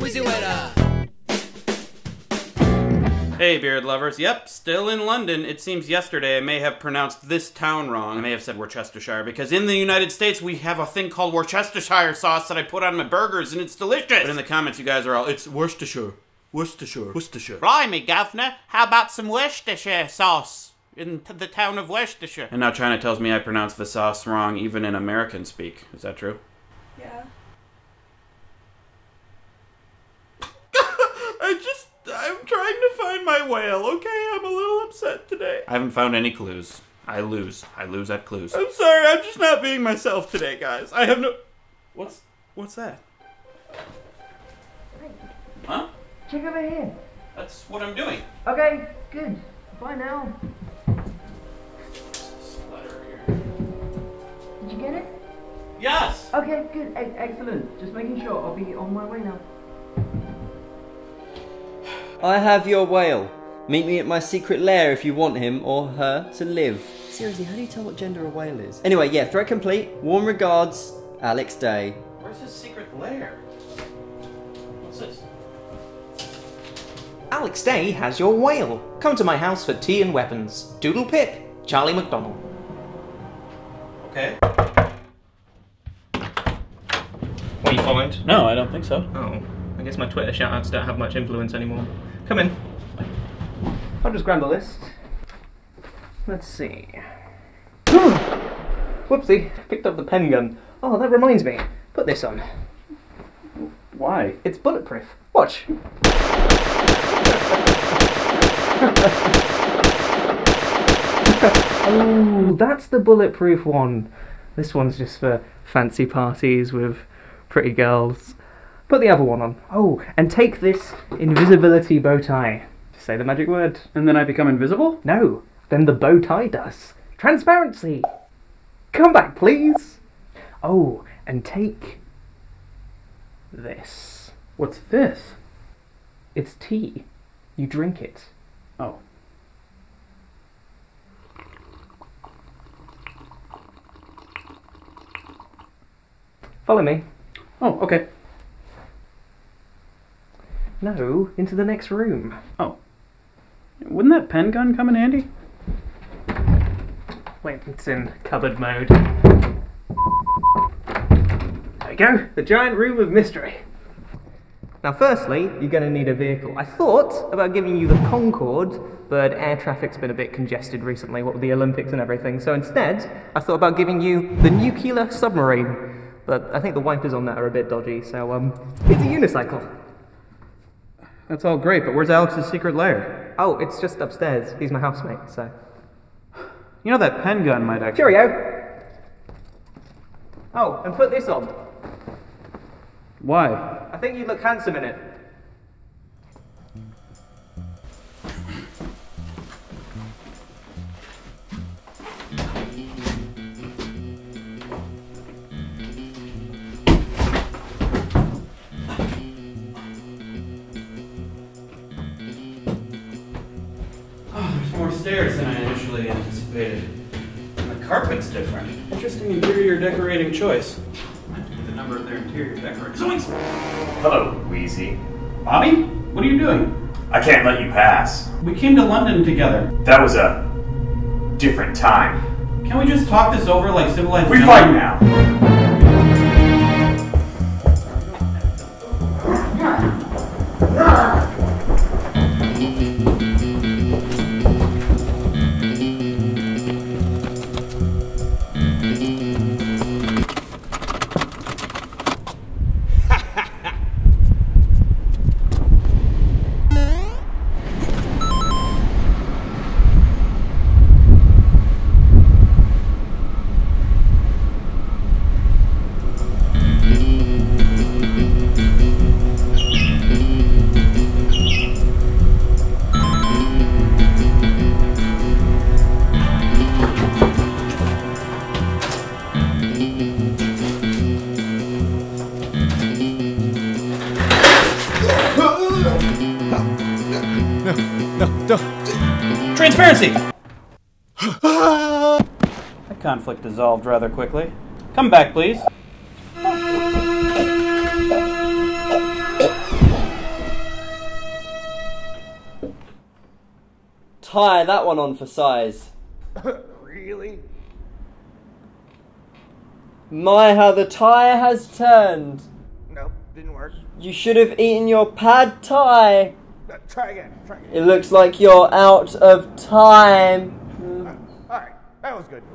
Wheezy Waiter! Hey beard lovers, yep, still in London. It seems yesterday I may have pronounced this town wrong. I may have said Worcestershire, because in the United States we have a thing called Worcestershire sauce that I put on my burgers and it's delicious! But in the comments you guys are all, it's Worcestershire, Worcestershire, Worcestershire. Blimey, governor, how about some Worcestershire sauce? In the town of Worcestershire. And now China tells me I pronounce the sauce wrong even in American speak. Is that true? Yeah. I'm trying to find my whale, okay? I'm a little upset today. I haven't found any clues. I lose. I lose at clues. I'm sorry, I'm just not being myself today, guys. I have no... What's that? Hey. Huh? Check over here. That's what I'm doing. Okay, good. Bye now. Did you get it? Yes! Okay, good. Excellent. Just making sure. I'll be on my way now. I have your whale. Meet me at my secret lair if you want him or her to live. Seriously, how do you tell what gender a whale is? Anyway, yeah, threat complete. Warm regards, Alex Day. Where's his secret lair? What's this? Alex Day has your whale. Come to my house for tea and weapons. Doodle pip, Charlie Mcdonnell. Okay. What, you followed? No, I don't think so. Oh, I guess my Twitter shoutouts don't have much influence anymore. Come in. I'll just grab the list. Let's see. Whoopsie, picked up the pen gun. Oh, that reminds me. Put this on. Why? It's bulletproof. Watch. Oh, that's the bulletproof one. This one's just for fancy parties with pretty girls. Put the other one on. Oh, and take this invisibility bow tie. Just say the magic word. And then I become invisible? No, then the bow tie does. Transparency! Come back, please! Oh, and take... this. What's this? It's tea. You drink it. Oh. Follow me. Oh, okay. No, into the next room. Oh. Wouldn't that pen gun come in handy? Wait, it's in cupboard mode. There we go, the giant room of mystery. Now firstly, you're going to need a vehicle. I thought about giving you the Concorde, but air traffic's been a bit congested recently, what with the Olympics and everything, so instead, I thought about giving you the nuclear submarine. But I think the wipers on that are a bit dodgy, so it's a unicycle. That's all great, but where's Alex's secret lair? Oh, it's just upstairs. He's my housemate, so... You know that pen gun might actually... Cheerio! Oh, and put this on. Why? I think you look handsome in it. Oh, there's more stairs than I initially anticipated. And the carpet's different. Interesting interior decorating choice. Of their interior decorations. Hello, Wheezy. Bobby, what are you doing? I can't let you pass. We came to London together. That was a different time. Can we just talk this over like civilized? We fight now. No. Transparency! That conflict dissolved rather quickly. Come back, please. hire that one on for size. Really? My, how the tire has turned. Nope, didn't work. You should have eaten your pad thai. No, try again. It looks like you're out of time. Alright, that was good.